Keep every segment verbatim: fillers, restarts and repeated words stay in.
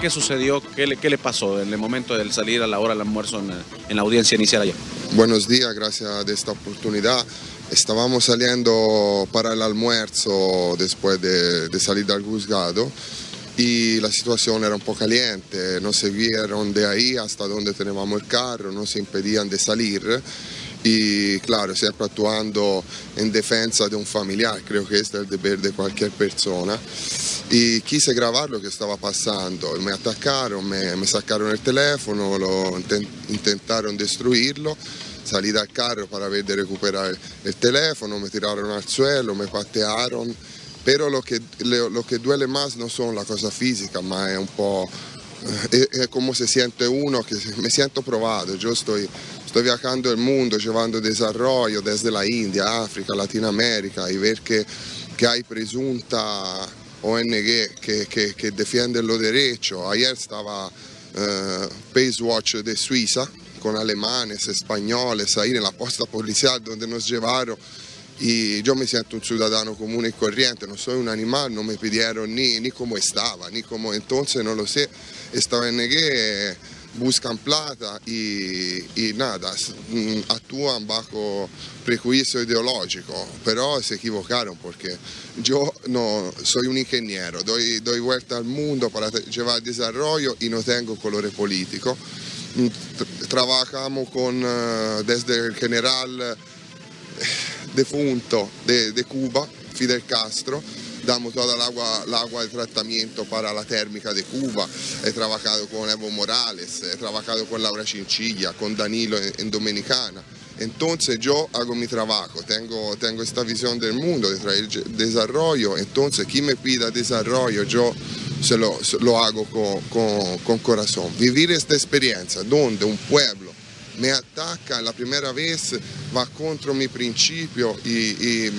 ¿Qué sucedió? ¿Qué le, qué le pasó en el momento del salir a la hora del almuerzo en, en la audiencia inicial ayer? Buenos días, gracias de esta oportunidad. Estábamos saliendo para el almuerzo después de, de salir del juzgado y la situación era un poco caliente. Nos seguían de ahí hasta donde teníamos el carro, nos impedían de salir. Y claro, siempre actuando en defensa de un familiar, creo que este es el deber de cualquier persona. Y quise grabar lo que estaba pasando, me atacaron, me, me sacaron el teléfono, lo intentaron destruirlo, salí dal carro para ver de recuperar el teléfono, me tiraron al suelo, me patearon, pero lo que, lo que duele más no son las cosas físicas, más es un po'... Es como se siente uno, que me siento probado. Yo estoy, estoy viajando el mundo, llevando desarrollo desde la India, África, Latinoamérica, y ver que, que hay presunta O N G que, que, que defienden los derechos. Ayer estaba uh, Pacewatch de Suiza, con alemanes, españoles, ahí en la posta policial donde nos llevaron. Y yo me siento un ciudadano común y corriente, no soy un animal, no me pidieron ni, ni cómo estaba, ni cómo entonces, no lo sé. Esta O N G buscan plata y, y nada, actúan bajo prejuicio ideológico, pero se equivocaron porque yo no soy un ingeniero, doy, doy vuelta al mundo para llevar desarrollo y no tengo color político. Trabajamos con, desde el general defunto de, de Cuba, Fidel Castro, damos toda el agua, el agua de tratamiento para la térmica de Cuba, he trabajado con Evo Morales, he trabajado con Laura Chinchilla, con Danilo en, en Dominicana. Entonces yo hago mi trabajo, tengo, tengo esta visión del mundo de traer desarrollo, entonces quien me pida desarrollo yo se lo, se lo hago con, con, con corazón. Vivir esta experiencia donde un pueblo me ataca la primera vez, va contra mi principio y, y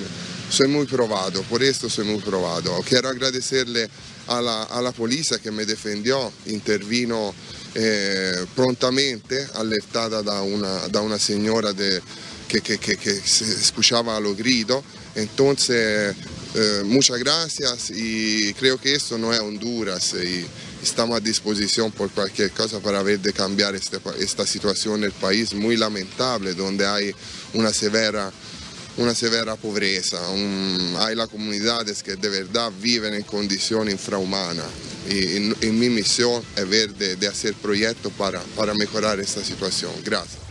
soy muy probado, por esto soy muy probado. Quiero agradecerle a la, a la policía que me defendió, intervino eh, prontamente, alertada da una, da una señora de, que, que, que, que se escuchaba a los gritos. Entonces, eh, muchas gracias y creo que esto no es Honduras. Y, Estamos a disposición por cualquier cosa para ver de cambiar este, esta situación del país muy lamentable, donde hay una severa, una severa pobreza. Un, hay las comunidades que de verdad viven en condiciones infrahumanas. Y, y, y mi misión es ver de, de hacer proyectos para, para mejorar esta situación. Gracias.